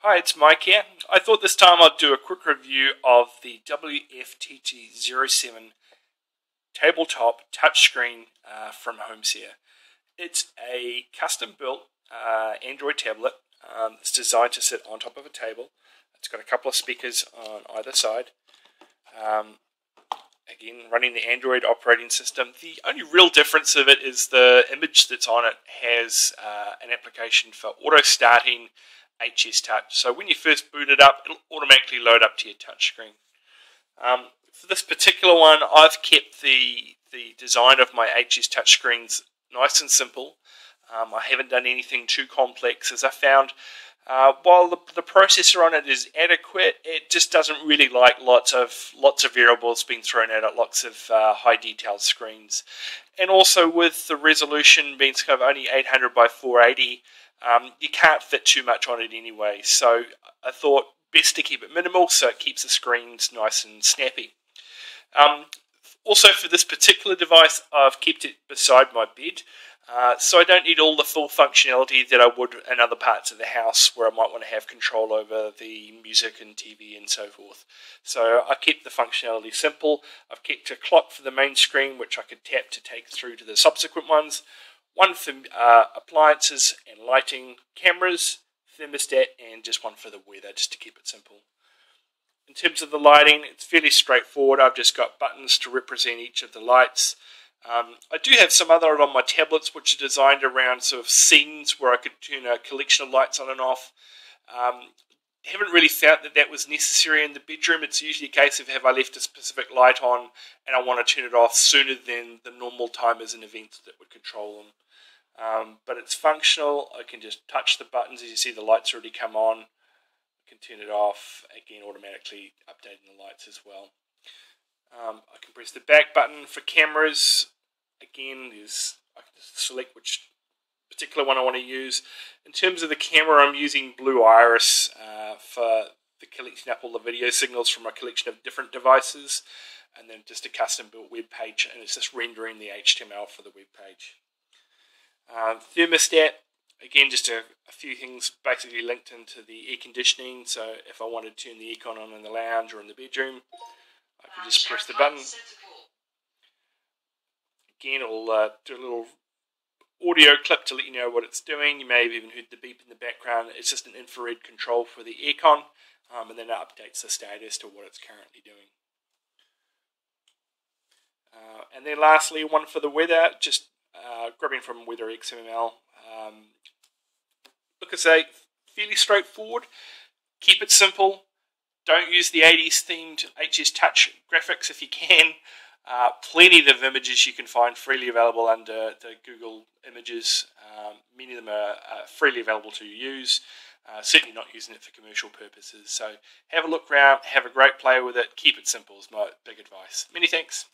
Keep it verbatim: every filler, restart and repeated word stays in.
Hi, it's Mike here. I thought this time I'd do a quick review of the W F T T zero seven tabletop touchscreen uh, from Homeseer. It's a custom-built uh, Android tablet. Um, it's designed to sit on top of a table. It's got a couple of speakers on either side. Um, again, running the Android operating system. The only real difference of it is the image that's on it has uh, an application for auto-starting H S Touch. So when you first boot it up, it'll automatically load up to your touchscreen. Um, for this particular one, I've kept the the design of my H S touchscreens nice and simple. Um, I haven't done anything too complex, as I found uh, while the, the processor on it is adequate, it just doesn't really like lots of lots of variables being thrown at it, lots of uh, high detail screens, and also with the resolution being kind of only eight hundred by four eighty. Um, you can't fit too much on it anyway, so I thought best to keep it minimal so it keeps the screens nice and snappy. Um, also, for this particular device, I've kept it beside my bed, uh, so I don't need all the full functionality that I would in other parts of the house where I might want to have control over the music and T V and so forth. So I kept the functionality simple. I've kept a clock for the main screen, which I could tap to take through to the subsequent ones. One for uh, appliances and lighting, cameras, thermostat, and just one for the weather, just to keep it simple. In terms of the lighting, it's fairly straightforward. I've just got buttons to represent each of the lights. Um, I do have some other on my tablets which are designed around sort of scenes where I could turn a collection of lights on and off. Um, haven't really found that that was necessary in the bedroom. It's usually a case of have I left a specific light on and I want to turn it off sooner than the normal time as an event that would control them. Um, but it's functional. I can just touch the buttons. As you see, the lights already come on. I can turn it off, again, automatically updating the lights as well. Um, I can press the back button for cameras. Again, there's, I can just select which particular one I want to use. In terms of the camera, I'm using Blue Iris uh, for the collection up all the video signals from a collection of different devices, and then just a custom-built web page, and it's just rendering the H T M L for the web page. Uh, thermostat, again, just a, a few things basically linked into the air conditioning. So if I wanted to turn the aircon on in the lounge or in the bedroom, I could just press the button. Again, it'll uh, do a little audio clip to let you know what it's doing. You may have even heard the beep in the background. It's just an infrared control for the aircon, um, and then it updates the status to what it's currently doing. Uh, and then lastly, one for the weather, just Uh, grabbing from WeatherXML. Um, look, I say, fairly straightforward. Keep it simple. Don't use the eighties themed H S Touch graphics if you can. Uh, plenty of images you can find freely available under the Google Images. Um, many of them are, are freely available to use. Uh, certainly not using it for commercial purposes. So have a look around, have a great play with it. Keep it simple is my big advice. Many thanks.